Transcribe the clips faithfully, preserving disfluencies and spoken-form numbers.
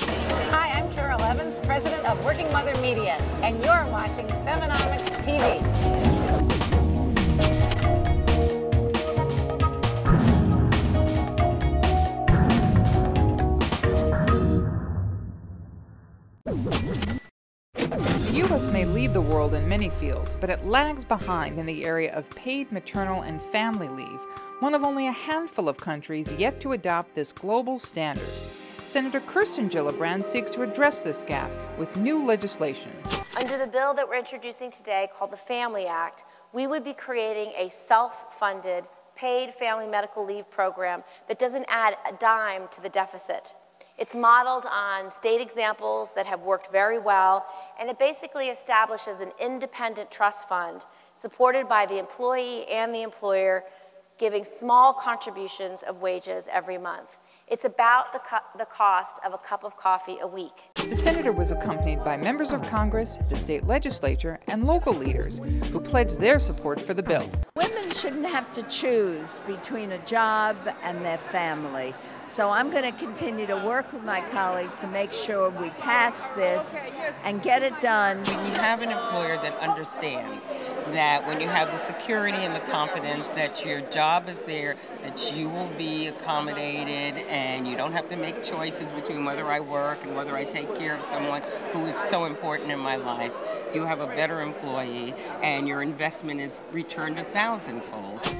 Hi, I'm Carol Evans, president of Working Mother Media, and you're watching Feminomics T V. The U S may lead the world in many fields, but it lags behind in the area of paid maternal and family leave, one of only a handful of countries yet to adopt this global standard. Senator Kirsten Gillibrand seeks to address this gap with new legislation. Under the bill that we're introducing today, called the Family Act, we would be creating a self-funded, paid family medical leave program that doesn't add a dime to the deficit. It's modeled on state examples that have worked very well, and it basically establishes an independent trust fund supported by the employee and the employer, giving small contributions of wages every month. It's about the, co the cost of a cup of coffee a week. The senator was accompanied by members of Congress, the state legislature, and local leaders who pledged their support for the bill. Women shouldn't have to choose between a job and their family. So I'm going to continue to work with my colleagues to make sure we pass this and get it done. When you have an employer that understands that, when you have the security and the confidence that your job is there, that you will be accommodated, and you don't have to make choices between whether I work and whether I take care of someone who is so important in my life, you have a better employee, and your investment is returned a thousandfold.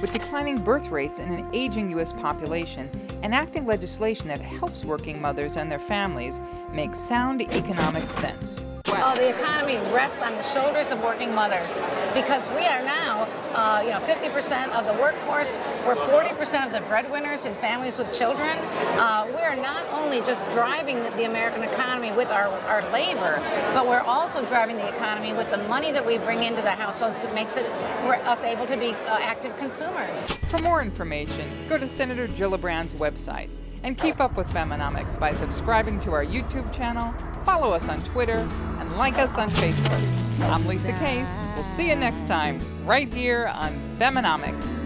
With declining birth rates and an aging U S population, enacting legislation that helps working mothers and their families makes sound economic sense. Oh, the economy rests on the shoulders of working mothers, because we are now, uh, you know, fifty percent of the workforce. We're forty percent of the breadwinners in families with children. Uh, we are not only just driving the American economy with our, our labor, but we're also driving the economy with the money that we bring into the household that makes it we're, us able to be uh, active consumers. For more information, go to Senator Gillibrand's website. And keep up with Feminomics by subscribing to our YouTube channel, follow us on Twitter, and like us on Facebook. I'm Lisa Kaess. We'll see you next time, right here on Feminomics.